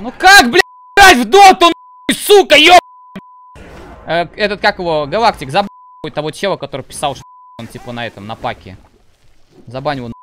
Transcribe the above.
Ну как, блядь, играть в доту, нахуй, сука, ёб... Этот, как его, Галактик, забанил того чела, который писал, что он, типа, на паке. Забань его,